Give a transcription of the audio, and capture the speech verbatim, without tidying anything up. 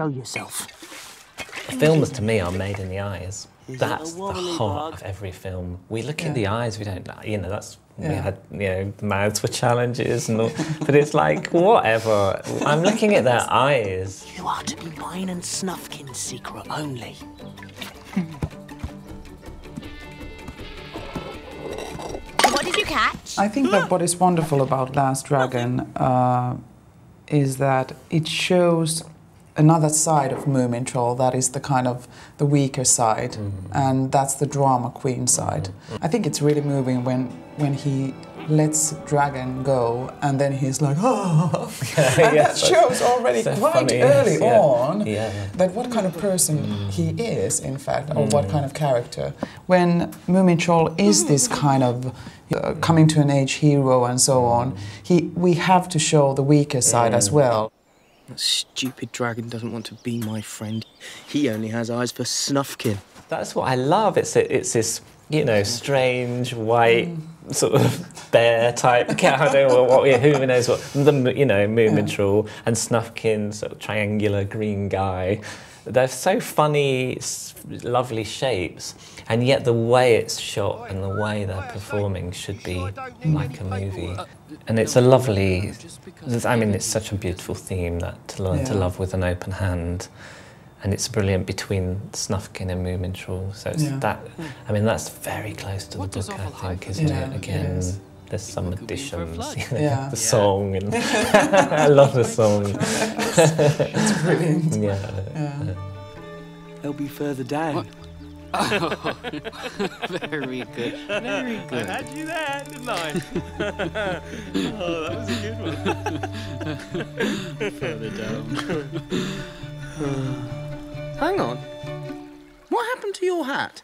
show yourself. Films, to me, are made in the eyes. That's the heart of every film. We look yeah. in the eyes, we don't, you know, that's, yeah. we had, you know, mouths were challenges and all, but it's like, whatever. I'm looking at their eyes. You are to be mine and Snufkin's secret only. What did you catch? I think that what is wonderful about Last Dragon uh, is that it shows another side of Moomintroll, that is the kind of the weaker side, mm-hmm. and that's the drama queen side. Mm-hmm. I think it's really moving when when he lets Dragon go and then he's like, oh! Yeah, and yeah, that shows already so quite funny, early yes, yeah. on yeah, yeah. that what kind of person mm. he is, in fact, or mm. what kind of character. When Moomintroll is this kind of uh, coming to an age hero and so on, he we have to show the weaker side mm. as well. That stupid dragon doesn't want to be my friend. He only has eyes for Snufkin. That's what I love. It's a, it's this, you know, strange white mm. sort of bear type cat. I don't know what, yeah, who knows what. The, you know, Moomintroll yeah. and Snufkin, sort of triangular green guy. They're so funny, lovely shapes, and yet the way it's shot and the way they're performing should be like a movie. And it's a lovely, I mean, it's such a beautiful theme, that to learn yeah. to love with an open hand. And it's brilliant between Snufkin and Moomintroll. So it's yeah. that, I mean, that's very close to the book, I think, isn't yeah. it? Again, yes. there's some additions, you know, yeah. the song. And I love the song. It's brilliant. Yeah. yeah. yeah. They'll be further down. Oh. Very good. Very good. I had you there, didn't I? Oh, that was a good one. Further down. Hang on. What happened to your hat?